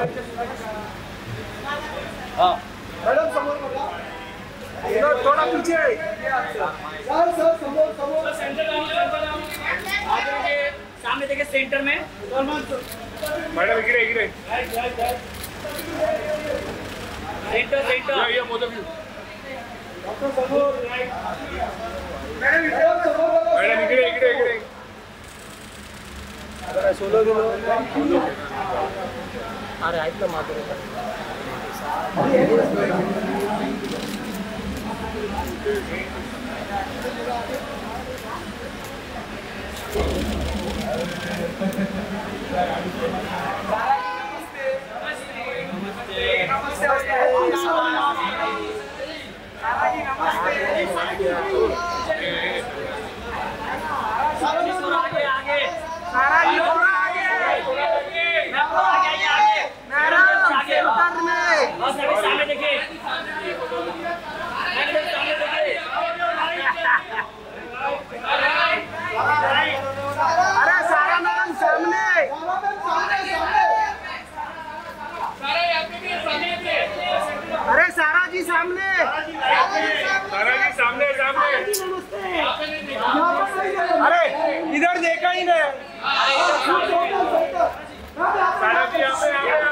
Madam समोर बोला, थोड़ा पीछे सर, सर समोर समोर सेंटर सामने देखे सेंटर में मैडम गिरे गिरे सेंटर सेंटर ये बोलो डॉक्टर समोर मैडम गिरे गिरे गिरे अरे 16 किलो अरे ऐक मात्र अरे इधर देखा ही नहीं। सारा जी यहाँ पे